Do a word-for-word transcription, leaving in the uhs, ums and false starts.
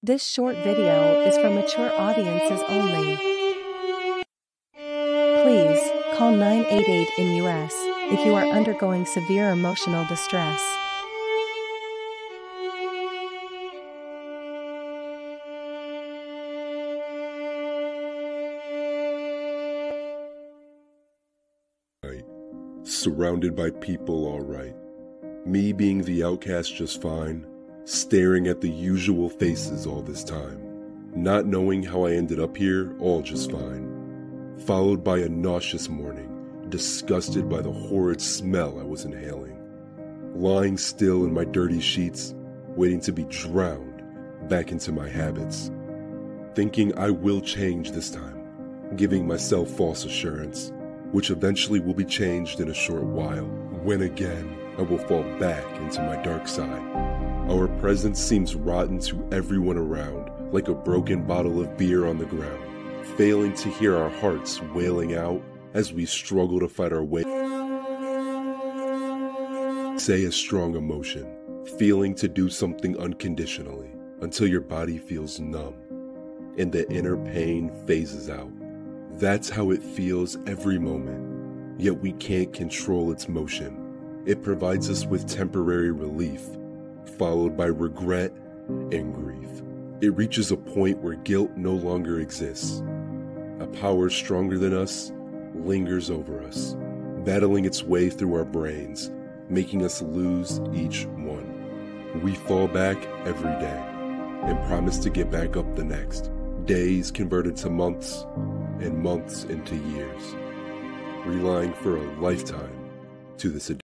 This short video is for mature audiences only. Please, call nine eight eight in U S if you are undergoing severe emotional distress. Surrounded by people, all right. Me being the outcast just fine, staring at the usual faces all this time. Not knowing how I ended up here, all just fine. Followed by a nauseous morning, disgusted by the horrid smell I was inhaling. Lying still in my dirty sheets, waiting to be drowned back into my habits. Thinking I will change this time, giving myself false assurance, which eventually will be changed in a short while, when again I will fall back into my dark side. Our presence seems rotten to everyone around, like a broken bottle of beer on the ground, failing to hear our hearts wailing out as we struggle to fight our way. Say a strong emotion, feeling to do something unconditionally, until your body feels numb, and the inner pain phases out. That's how it feels every moment, yet we can't control its motion. It provides us with temporary relief, followed by regret and grief. It reaches a point where guilt no longer exists. A power stronger than us lingers over us, battling its way through our brains, making us lose each one. We fall back every day and promise to get back up the next. Days converted to months, and months into years, relying for a lifetime to this addiction.